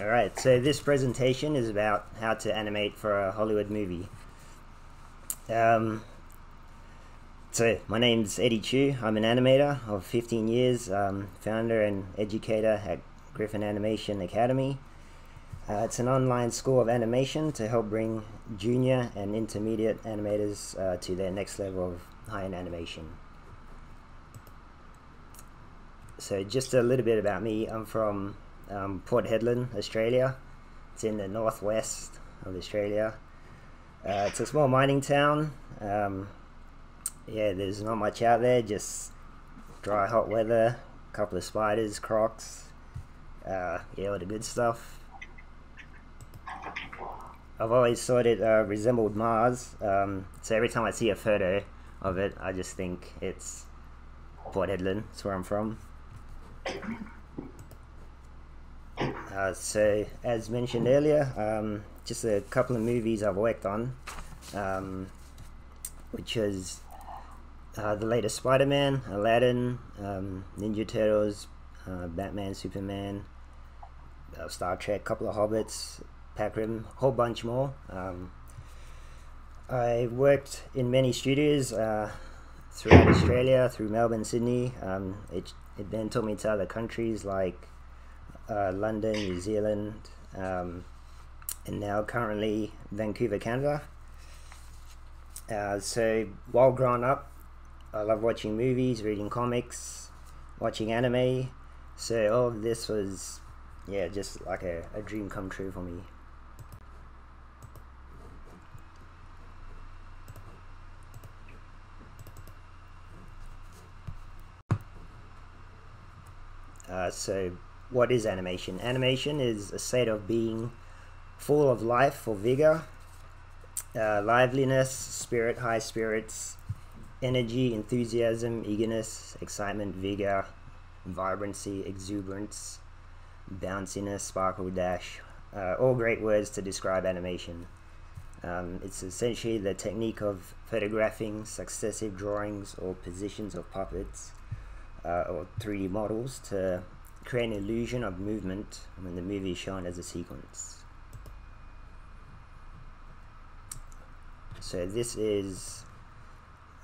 Alright, so this presentation is about how to animate for a Hollywood movie. So my name's Eddie Chew. I'm an animator of 15 years, founder and educator at Griffin Animation Academy. It's an online school of animation to help bring junior and intermediate animators to their next level of high-end animation. So just a little bit about me. I'm from Port Hedland, Australia. It's in the northwest of Australia. It's a small mining town. Yeah, there's not much out there, just dry hot weather, a couple of spiders, crocs, yeah, all the good stuff. I've always thought it resembled Mars, so every time I see a photo of it I just think it's Port Hedland. That's where I'm from. So, as mentioned earlier, just a couple of movies I've worked on, which is the latest Spider-Man, Aladdin, Ninja Turtles, Batman, Superman, Star Trek, couple of Hobbits, Pac-Rim, whole bunch more. I worked in many studios throughout Australia, through Melbourne, Sydney. It then took me to other countries like London, New Zealand, and now currently Vancouver, Canada. So while growing up, I love watching movies, reading comics, watching anime. So all of this was, yeah, just like a dream come true for me. So what is animation? Animation is a state of being full of life or vigor, liveliness, spirit, high spirits, energy, enthusiasm, eagerness, excitement, vigor, vibrancy, exuberance, bounciness, sparkle, dash, all great words to describe animation. It's essentially the technique of photographing successive drawings or positions of puppets or 3D models to create an illusion of movement when the movie is shown as a sequence. So this is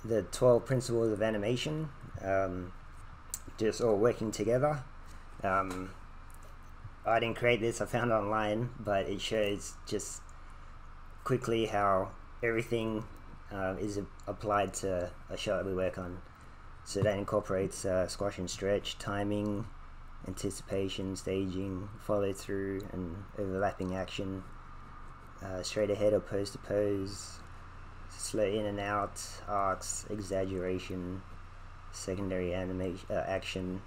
the 12 principles of animation, just all working together. I didn't create this, I found it online, but it shows just quickly how everything is applied to a show that we work on. So that incorporates squash and stretch, timing, anticipation, staging, follow through and overlapping action, straight ahead or pose to pose, slow in and out, arcs, exaggeration, secondary animation, action,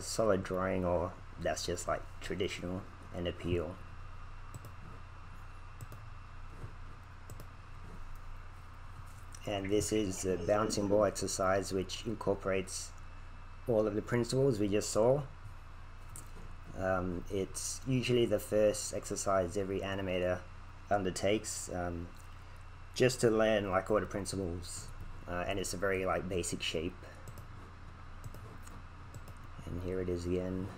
solid drawing, or that's just like traditional, and appeal. And this is the bouncing ball exercise, which incorporates all of the principles we just saw. It's usually the first exercise every animator undertakes, just to learn like all the principles, and it's a very like basic shape. And here it is again.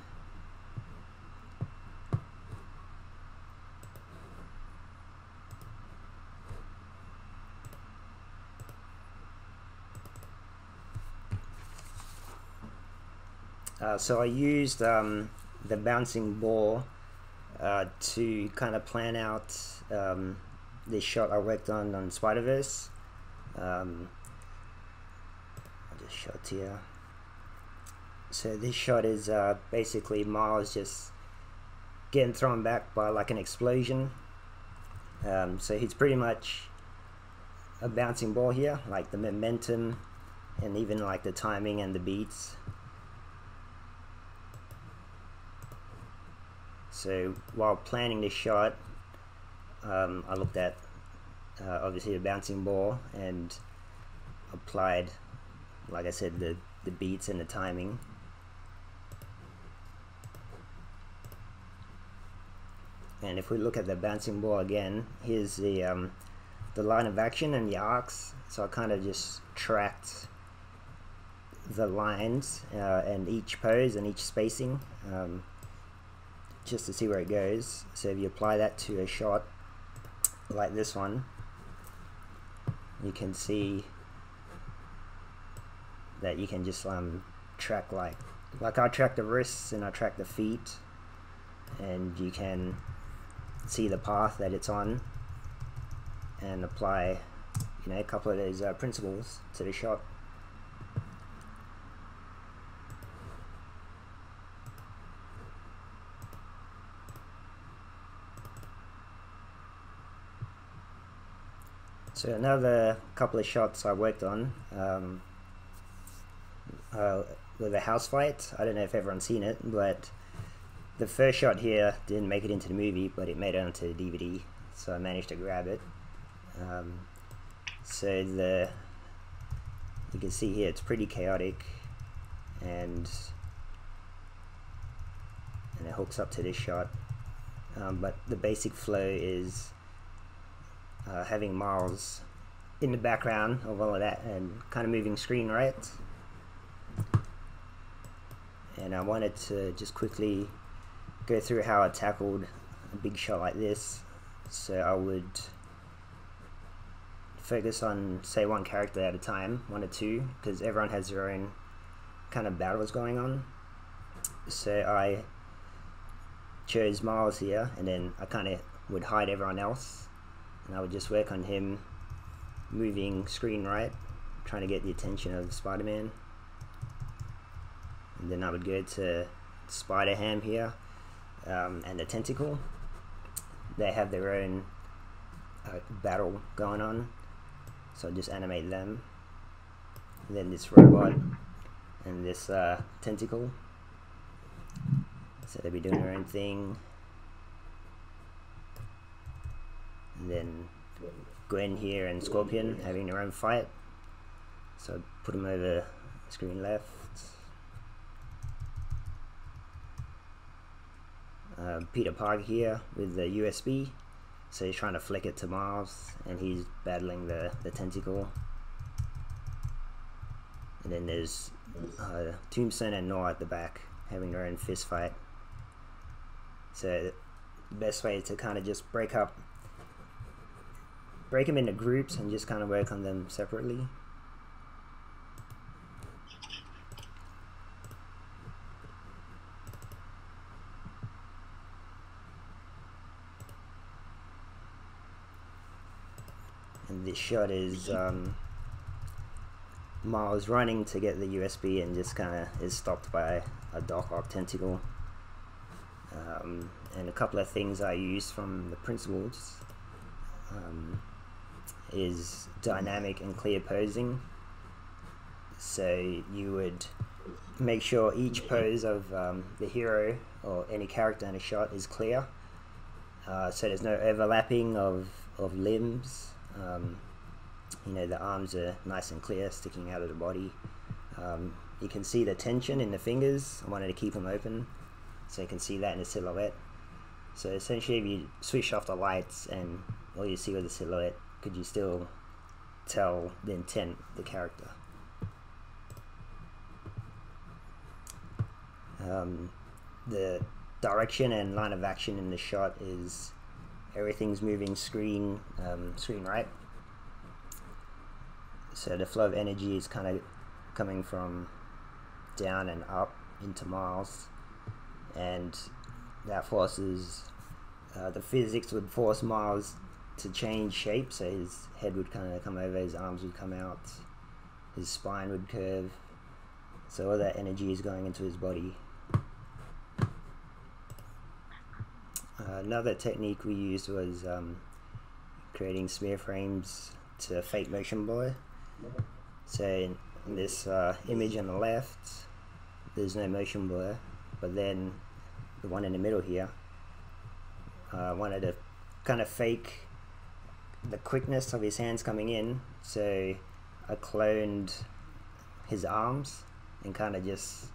So I used the bouncing ball to kind of plan out this shot I worked on Spider-Verse. I'll just shot here. So this shot is basically Miles just getting thrown back by like an explosion. So he's pretty much a bouncing ball here, like the momentum and even like the timing and the beats. So while planning this shot, I looked at obviously a bouncing ball and applied, like I said, the beats and the timing. And if we look at the bouncing ball again, here's the line of action and the arcs. So I kind of just tracked the lines and each pose and each spacing. just to see where it goes. So if you apply that to a shot like this one, you can see that you can just track like I track the wrists and I track the feet, and you can see the path that it's on and apply, you know, a couple of those principles to the shot. So another couple of shots I worked on with a house fight. I don't know if everyone's seen it, but the first shot here didn't make it into the movie, but it made it onto the DVD, so I managed to grab it. So you can see here it's pretty chaotic, and it hooks up to this shot. But the basic flow is having Miles in the background of all of that and kind of moving screen right. And I wanted to just quickly go through how I tackled a big shot like this. So I would focus on, say, one character at a time, one or two, because everyone has their own kind of battles going on. So I chose Miles here, and then I kind of would hide everyone else, and I would just work on him moving screen right, trying to get the attention of Spider-Man. And then I would go to Spider-Ham here, and the Tentacle. They have their own battle going on, so I just animate them. And then this robot and this Tentacle, so they'll be doing their own thing. And then Gwen here and Scorpion having their own fight, so I'd put them over screen left. Peter Parker here with the USB, so he's trying to flick it to Miles, and he's battling the Tentacle. And then there's Tombstone and Nora at the back having their own fist fight. So the best way is to kind of just break them into groups and just kind of work on them separately. This shot is Miles running to get the USB and just kind of is stopped by a Doc Ock Tentacle. And a couple of things I use from the principles is dynamic and clear posing. So you would make sure each pose of the hero or any character in a shot is clear, so there's no overlapping of limbs. You know, the arms are nice and clear, sticking out of the body. You can see the tension in the fingers. I wanted to keep them open, so you can see that in the silhouette. So essentially, if you switch off the lights and all you see was the silhouette, could you still tell the intent of the character? The direction and line of action in the shot is everything's moving screen, screen right. So the flow of energy is kind of coming from down and up into Miles, and that forces the physics would force Miles to change shape. So his head would kind of come over, his arms would come out, his spine would curve. So all that energy is going into his body. Another technique we used was creating smear frames to fake motion blur. So in this image on the left, there's no motion blur, but then the one in the middle here, wanted to kind of fake the quickness of his hands coming in, so I cloned his arms and kind of just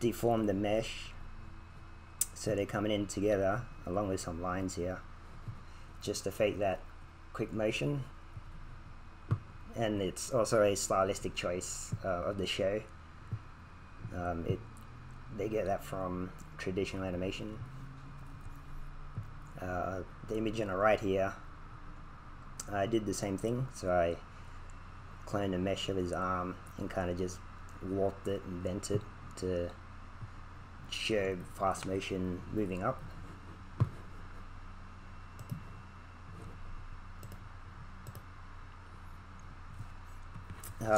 deformed the mesh. So they're coming in together along with some lines here, just to fake that quick motion. And it's also a stylistic choice of the show. It They get that from traditional animation. The image on the right here, I did the same thing, so I cloned a mesh of his arm and kind of just warped it and bent it to show fast motion moving up.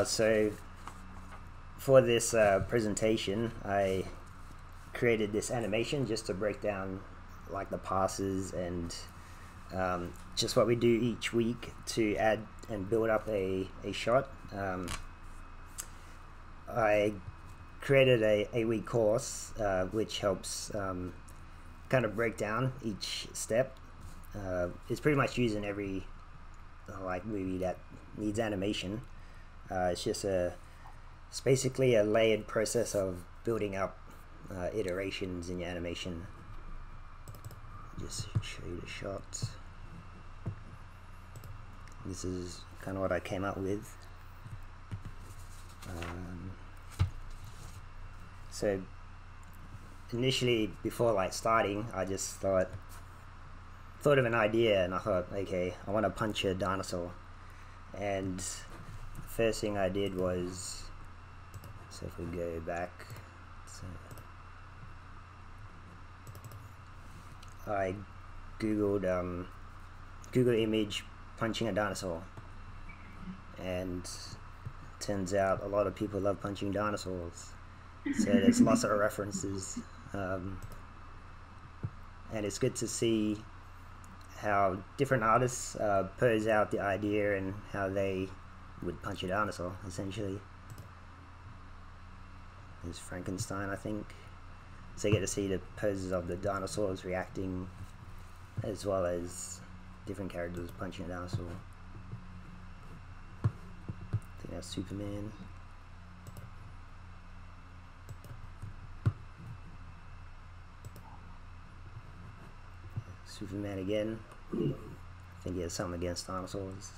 So for this presentation, I created this animation just to break down like the passes and just what we do each week to add and build up a shot. I created a week course which helps kind of break down each step. It's pretty much used in every like movie that needs animation. It's just it's basically a layered process of building up iterations in your animation. Just show you the shots. This is kind of what I came up with. So initially, before like starting, I just thought of an idea, and I thought, okay, I want to punch a dinosaur. And the first thing I did was, so if we go back, so I googled Google image punching a dinosaur, and turns out a lot of people love punching dinosaurs, so there's lots of references, and it's good to see how different artists pose out the idea and how they would punch a dinosaur essentially. There's Frankenstein, I think. So you get to see the poses of the dinosaurs reacting, as well as different characters punching a dinosaur. I think that's Superman. Superman again. I think he has something against dinosaurs.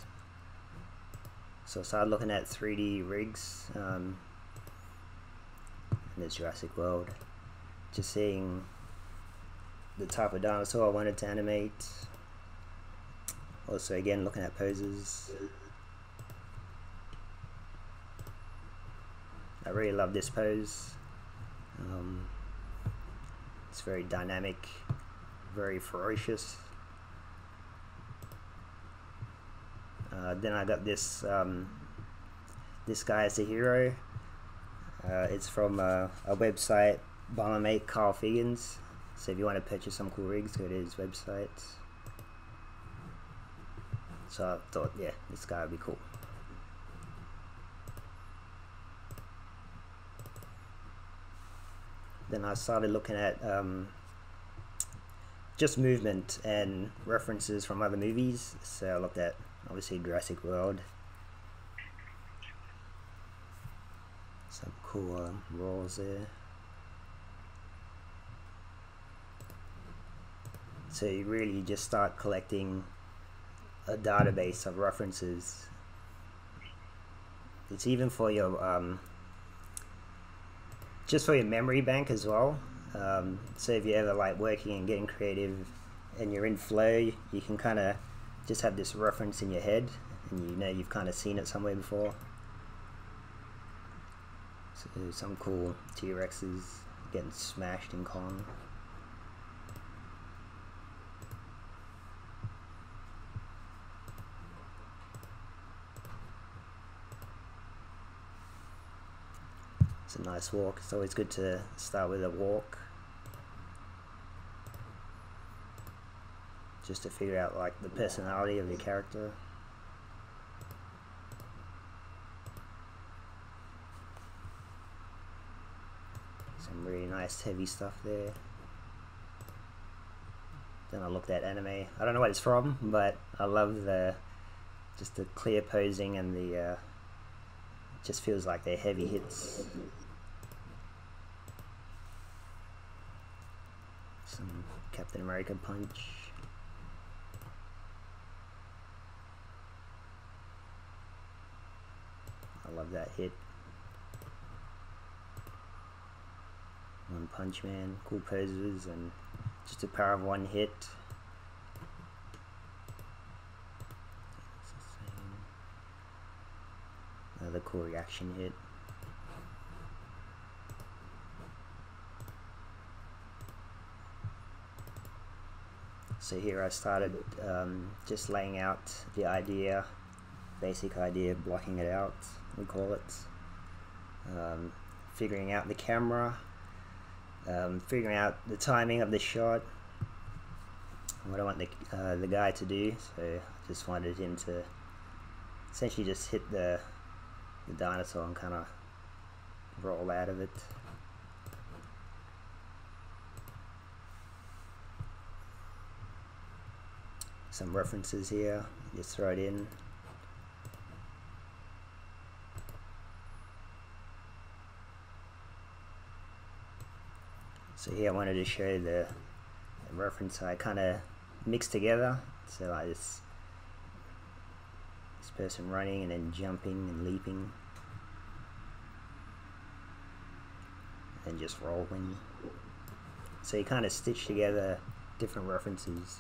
So I started looking at 3D rigs, and there's Jurassic World. Just seeing the type of dinosaur I wanted to animate. Also again looking at poses. I really love this pose. It's very dynamic, very ferocious. Then I got this this guy as a hero. It's from a website by my mate Carl Figgins, so if you want to purchase some cool rigs, go to his website. So I thought, yeah, this guy would be cool. Then I started looking at just movement and references from other movies, so I looked at obviously Jurassic World. Some cool roles there. So you really just start collecting a database of references. It's even for your just for your memory bank as well. So if you're ever like working and getting creative and you're in flow, you can kind of just have this reference in your head and you know you've kind of seen it somewhere before. So some cool T-Rexes getting smashed in Kong. It's a nice walk. It's always good to start with a walk just to figure out like the personality of your character. Some really nice heavy stuff there. Then I looked at anime. I don't know what it's from, but I love the just the clear posing and the just feels like they're heavy hits. Some Captain America punch. I love that hit. One Punch Man, cool poses, and just a power of one hit. Another cool reaction hit. So here I started just laying out the idea, basic idea, blocking it out, we call it. Figuring out the camera, figuring out the timing of the shot, what I want the guy to do. So I just wanted him to essentially just hit the dinosaur and kind of roll out of it. Some references here, just throw it in. So here I wanted to show the reference I kind of mixed together. So like this person running and then jumping and leaping, and just rolling. So you kind of stitch together different references.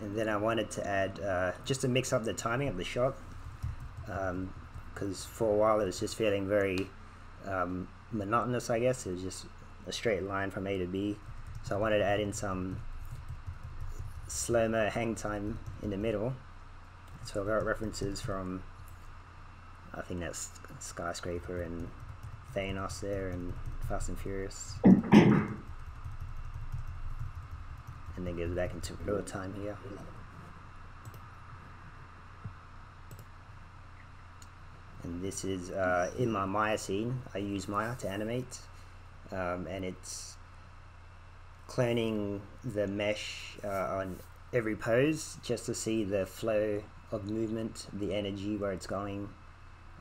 And then I wanted to add, just to mix up the timing of the shot, because for a while it was just feeling very monotonous, I guess. It was just a straight line from A to B. So I wanted to add in some slow-mo hang time in the middle. So I got references from, I think that's Skyscraper and Thanos there, and Fast and Furious. And then goes back into real time here. And this is in my Maya scene. I use Maya to animate, and it's cloning the mesh on every pose just to see the flow of movement, the energy, where it's going,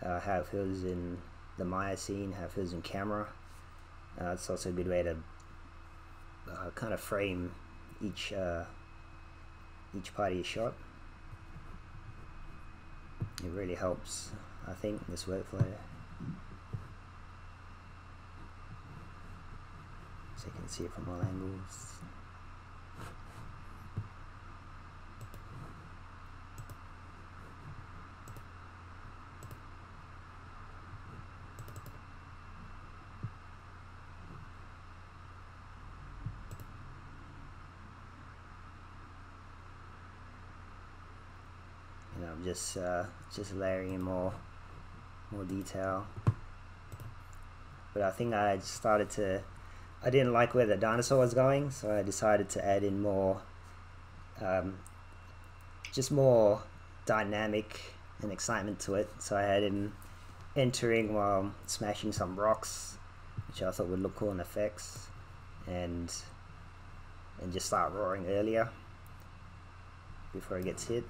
how it feels in the Maya scene, how it feels in camera. It's also a good way to kind of frame each part of your shot. It really helps, I think, this workflow. So you can see it from all angles. Just layering in more detail. But I think I started to, I didn't like where the dinosaur was going, so I decided to add in more, just more dynamic and excitement to it. So I had him entering while smashing some rocks, which I thought would look cool in effects, and just start roaring earlier before he gets hit.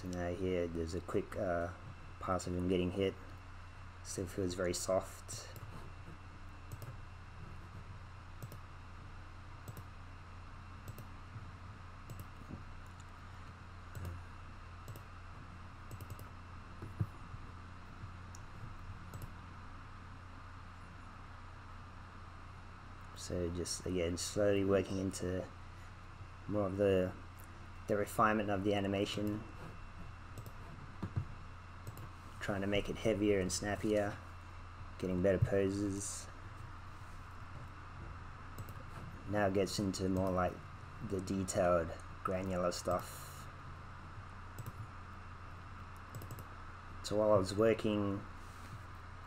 So now here, there's a quick pass of him getting hit. Still feels very soft. So just, again, slowly working into more of the refinement of the animation. Trying to make it heavier and snappier, getting better poses. Now it gets into more like the detailed, granular stuff. So while I was working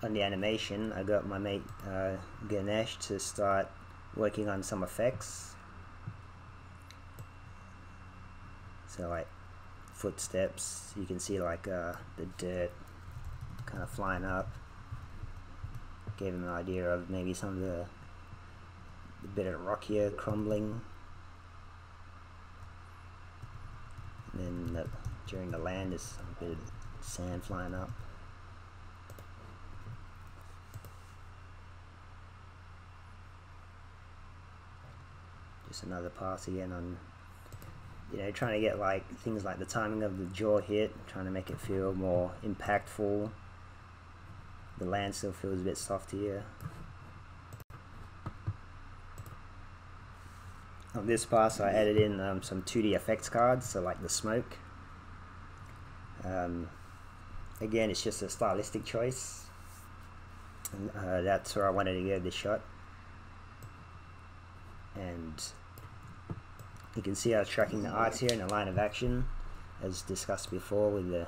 on the animation, I got my mate Ganesh to start working on some effects. So like footsteps, you can see like the dirt kind of flying up. Gave him an idea of maybe some of the bit of rockier crumbling. And then during the land there's a bit of sand flying up. Just just another pass again on, you know, trying to get like things like the timing of the jaw hit, trying to make it feel more impactful. The land still feels a bit soft here. On this pass I added in some 2D effects cards, so like the smoke. Again, it's just a stylistic choice, and that's where I wanted to go this shot. And you can see I was tracking the arts here in the line of action, as discussed before, with the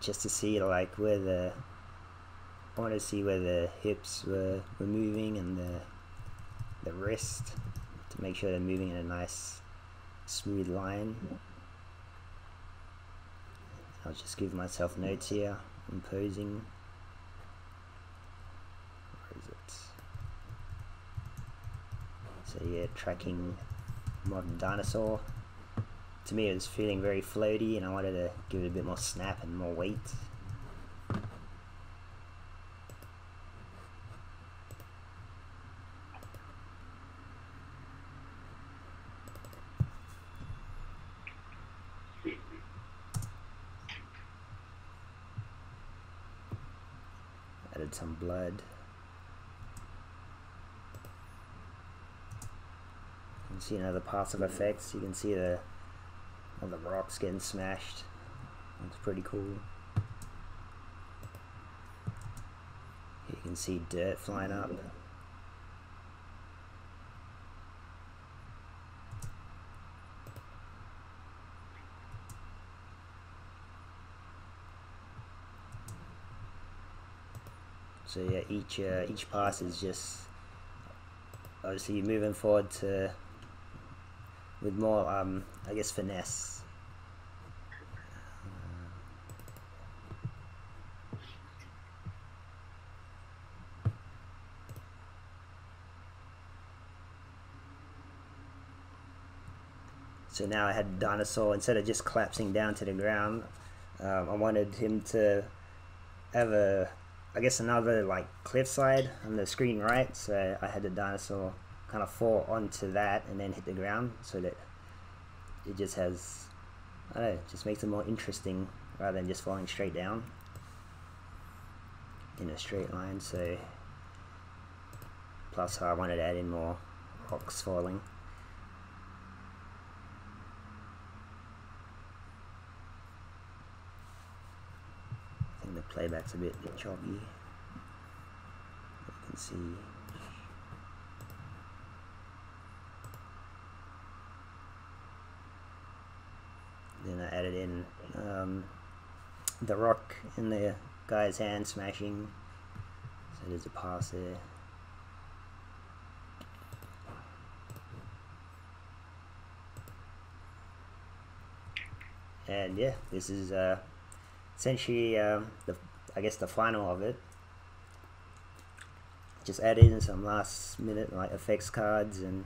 just to see like where the, I want to see where the hips were moving, and the wrist, to make sure they're moving in a nice smooth line. I'll just give myself notes here. I'm posing. Where is it? So yeah, tracking modern dinosaur. To me it was feeling very floaty, and I wanted to give it a bit more snap and more weight. Added some blood. You can see another pass of effects. You can see the all the rocks getting smashed. That's pretty cool. You can see dirt flying up. So yeah, each pass is just obviously moving forward to with more I guess finesse. So now I had a dinosaur. Instead of just collapsing down to the ground, I wanted him to have a, I guess, another like cliffside on the screen, right? So I had the dinosaur kind of fall onto that and then hit the ground, so that it just has, I don't know, just makes it more interesting rather than just falling straight down in a straight line. So plus I wanted to add in more rocks falling. The playback's a bit choppy. You can see. Then I added in the rock in the guy's hand smashing. So there's a pass there. And yeah, this is essentially, I guess the final of it. Just added in some last minute like effects cards, and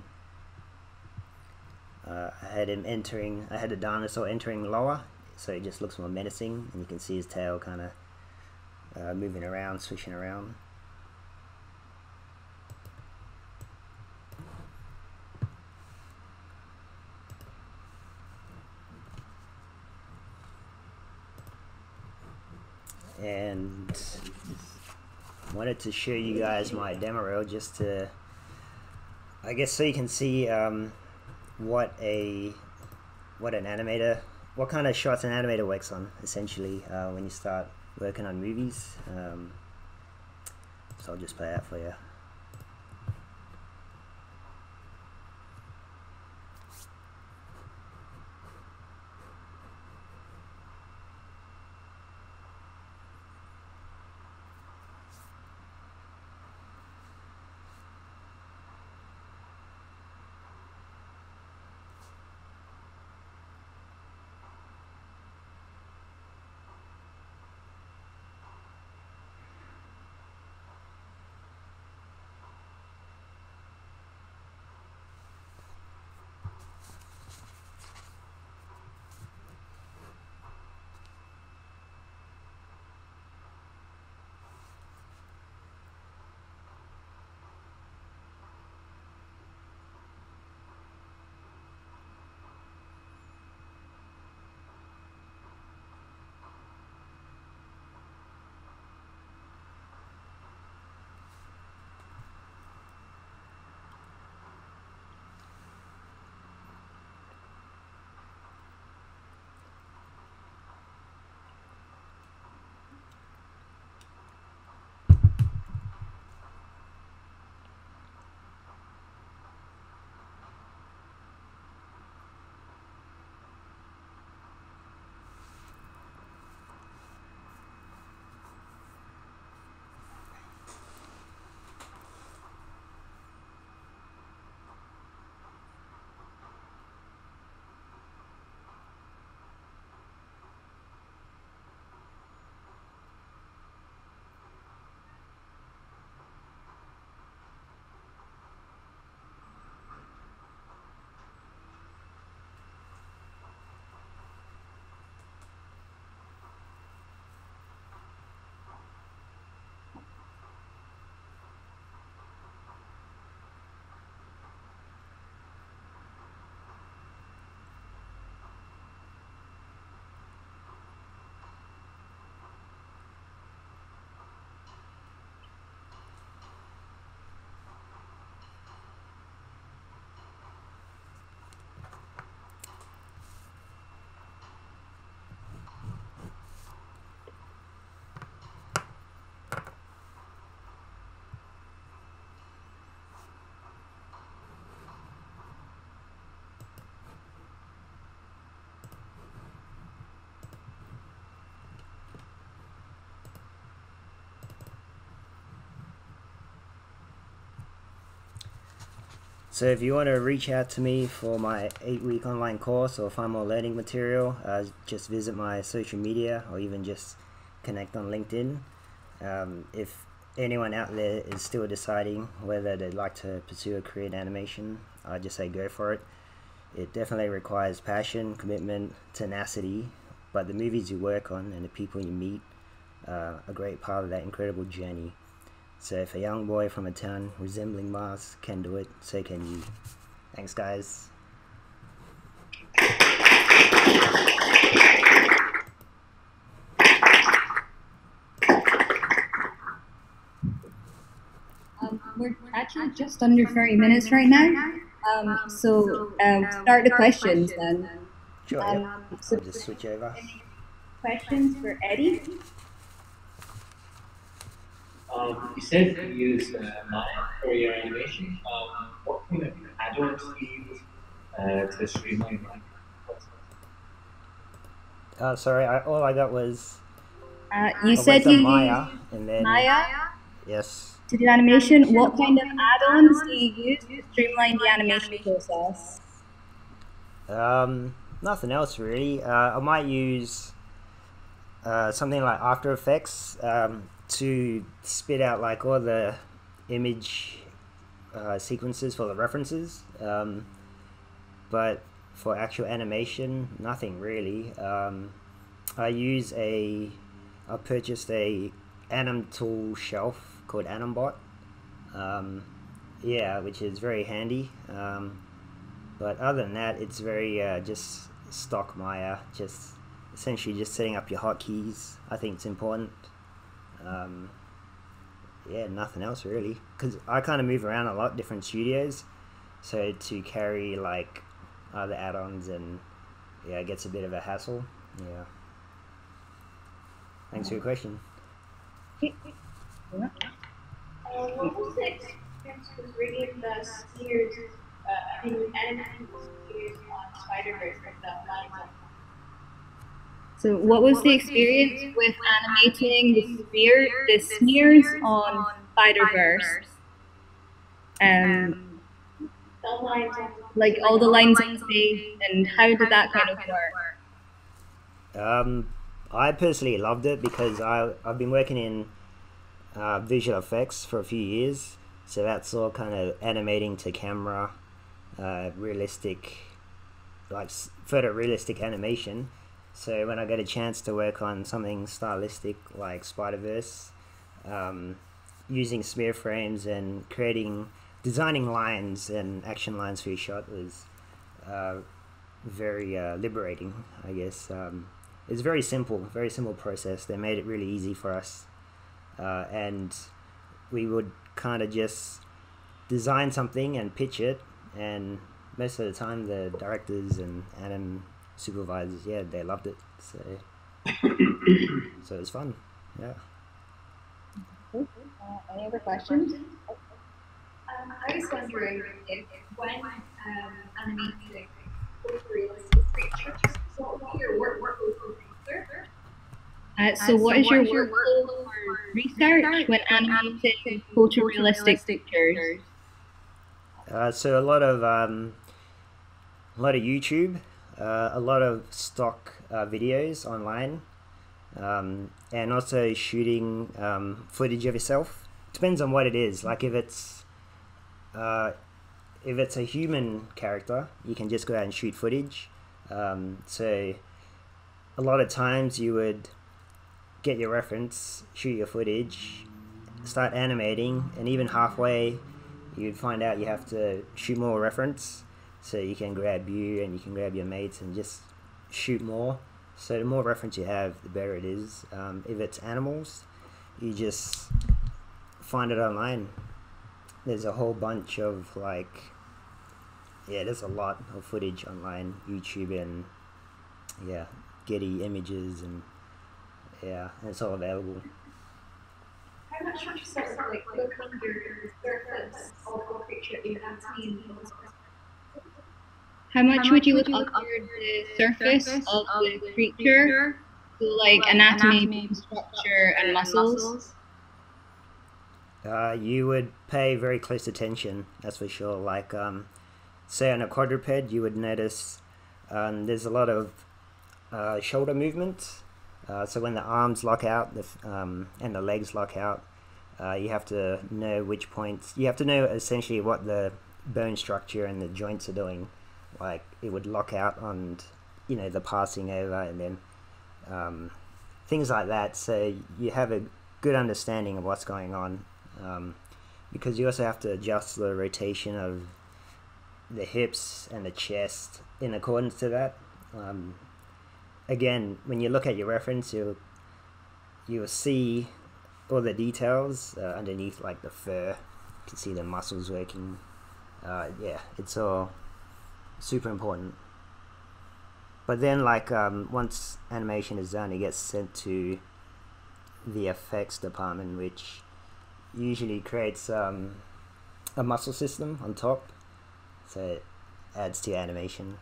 I had him entering. I had the dinosaur entering lower, so it just looks more menacing, and you can see his tail kind of moving around, swishing around. And wanted to show you guys my demo reel, just to, I guess, so you can see what kind of shots an animator works on, essentially, when you start working on movies. So I'll just play that for you. So if you want to reach out to me for my 8-week online course or find more learning material, just visit my social media or even just connect on LinkedIn. If anyone out there is still deciding whether they'd like to pursue a career in animation, I'd just say go for it. It definitely requires passion, commitment, tenacity, but the movies you work on and the people you meet are a great part of that incredible journey. So if a young boy from a town resembling Mars can do it, so can you. Thanks, guys. We're actually just under 30 minutes right now. Start the questions then. Sure, so I'll just switch over. Any questions for Eddie? You said you use Maya for your animation. What kind of add-ons do you use to streamline the process? Sorry, all I got was you said you Maya, and then Maya. Yes. To do animation, what kind of add-ons do you use to streamline the animation process? Nothing else really. I might use something like After Effects to spit out like all the image sequences for the references, but for actual animation, nothing really. I purchased a Anim tool shelf called Animbot, yeah, which is very handy. But other than that, it's very just stock Maya, just essentially just setting up your hotkeys. I think it's important. Yeah, nothing else really, because I kind of move around a lot, different studios, so to carry like other add-ons and yeah, it gets a bit of a hassle. Yeah. Thanks for your question. Yeah. What was the experience with reading the series, I mean, animated series on Spider-Verse with the So what was the experience with animating the smears on Spider-Verse? Like all the lines on the page, and how did that kind of work? I personally loved it because I've been working in visual effects for a few years, so that's all kind of animating to camera, realistic, like photorealistic animation. So when I get a chance to work on something stylistic like Spider-Verse, using smear frames and designing lines and action lines for your shot was very liberating, I guess. It's very simple process. They made it really easy for us, and we would kind of just design something and pitch it, and most of the time the directors and anim supervisors, yeah, they loved it, so so it was fun. Yeah. Any other questions? I was wondering if when animating realistic creatures, what your workflow for research? So what is your workflow for research when animating photorealistic pictures? So a lot of YouTube. A lot of stock videos online, and also shooting footage of yourself. Depends on what it is. Like if it's a human character, you can just go out and shoot footage. So a lot of times you would get your reference, shoot your footage, start animating, and even halfway you'd find out you have to shoot more reference. So you can grab you and you can grab your mates and just shoot more. So the more reference you have, the better it is. If it's animals, you just find it online. There's a whole bunch of there's a lot of footage online, YouTube and yeah, Getty Images and yeah, it's all available. How much would you say like look under the surface of the picture you have seen? How much would you look under the surface of the creature, so like anatomy, structure, and muscles? You would pay very close attention, that's for sure. Like, say on a quadruped, you would notice there's a lot of shoulder movements. So when the arms lock out and the legs lock out, you have to know which points. You have to know essentially what the bone structure and the joints are doing. Like, it would lock out on, you know, the passing over and then things like that. So you have a good understanding of what's going on, because you also have to adjust the rotation of the hips and the chest in accordance to that. Again, when you look at your reference, you'll see all the details underneath, like the fur. You can see the muscles working. Yeah, it's all super important. But then, like, once animation is done, it gets sent to the effects department, which usually creates a muscle system on top, so it adds to your animation.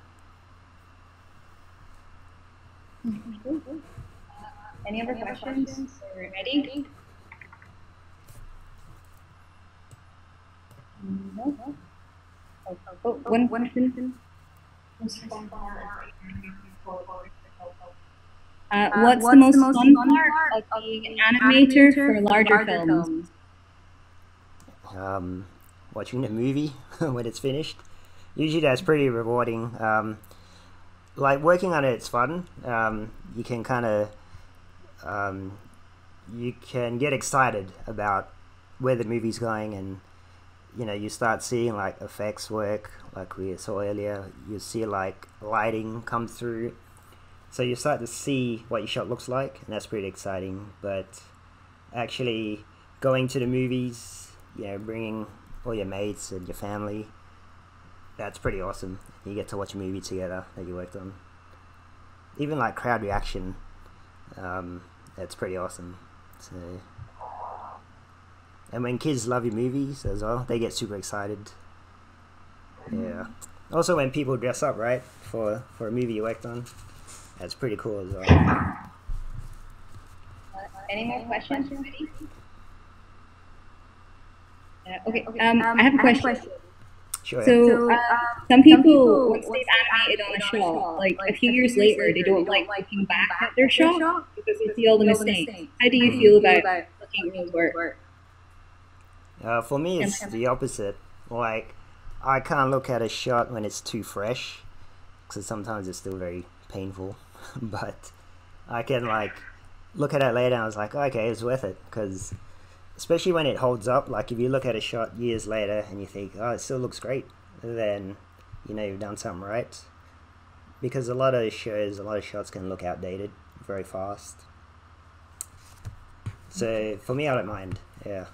Any other questions or editing? No. What's the most fun part of being an animator for larger films? Watching the movie when it's finished. Usually that's pretty rewarding. Like, working on it's fun. You can kind of you can get excited about where the movie's going, and you know, you start seeing like effects work, like we saw earlier. You see like lighting come through, so you start to see what your shot looks like, and that's pretty exciting. But actually going to the movies, you know, bringing all your mates and your family, that's pretty awesome. You get to watch a movie together that you worked on. Even like crowd reaction, that's pretty awesome. So, and when kids love your movies as well, they get super excited. Yeah. Also when people dress up, right, for a movie you worked on, that's pretty cool as well. Any more questions? Okay. I have a question. Sure. So some people, once they've animated on a show, like a few years later, they don't like looking back at their show because they see all the mistakes. How do you feel about looking at your work? For me, it's the opposite. Like, I can't look at a shot when it's too fresh, because sometimes it's still very painful. But I can like look at it later, and I was like, okay, it's worth it, because especially when it holds up. Like, if you look at a shot years later and you think, oh, it still looks great, then you know you've done something right. Because a lot of shots can look outdated very fast. So for me, I don't mind. Yeah.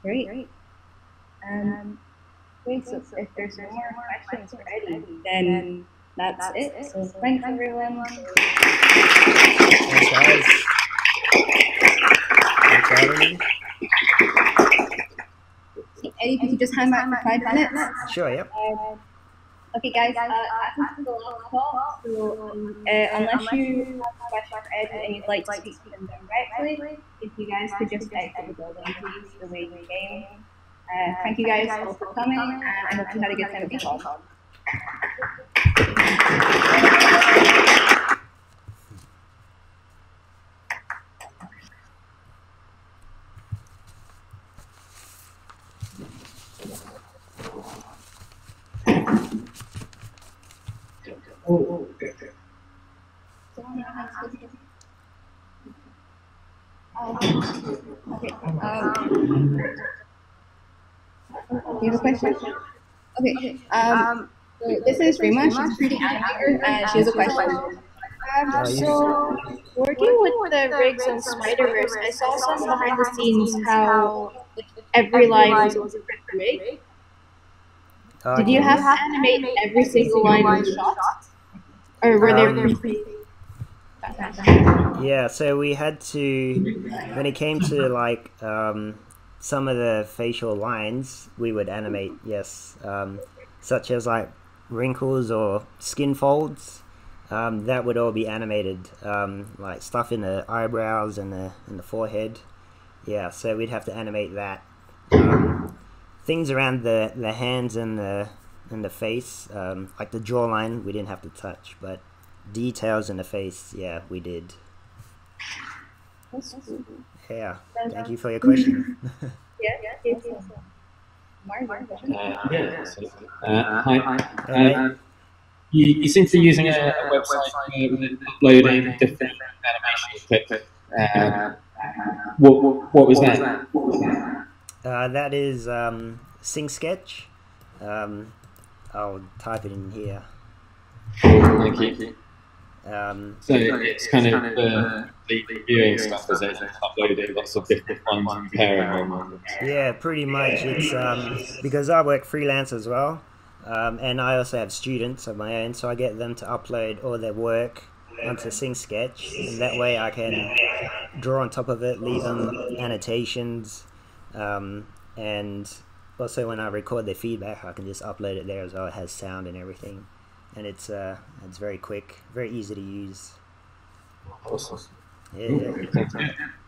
Great. So if there's no more questions for Eddie, then that's it. So thanks, everyone. Thanks, guys. Thanks for having me. Eddie, could you just hang out for 5 minutes? Sure, yep. Okay, guys, I think the last call, so unless you have a question for Eddie and you'd like to speak to them directly, if you guys could just exit the building, please, the way you came. Thank you guys all for coming, and I hope you had a good time with the call. Do you have a question? Okay. This is Rima. She's pretty animator, and she has a question. So, working with the rigs on Spider-Verse, I saw some behind the scenes how every line was a different rig. Did you have to animate every single line in the shot? Or were there pre-made? Yeah, so we had to, when it came to like some of the facial lines, we would animate, yes, such as like wrinkles or skin folds, that would all be animated, like stuff in the eyebrows and the forehead, Yeah, so we'd have to animate that. Things around the hands and the face, like the jawline, we didn't have to touch, but details in the face, yeah, we did. Yeah, thank you for your question. Yeah. Hi. You seem to be using a website with uploading different animation clips. What was that? That is SyncSketch. I'll type it in here. Thank you. So it's kind of the viewing stuff, is it? Uploading lots of different ones and pairing them. Yeah, pretty much. It's because I work freelance as well, and I also have students of my own, so I get them to upload all their work onto SyncSketch, and that way I can draw on top of it, leave them annotations, and also when I record their feedback, I can just upload it there as well. It has sound and everything. And it's very quick, very easy to use. Awesome. Yeah.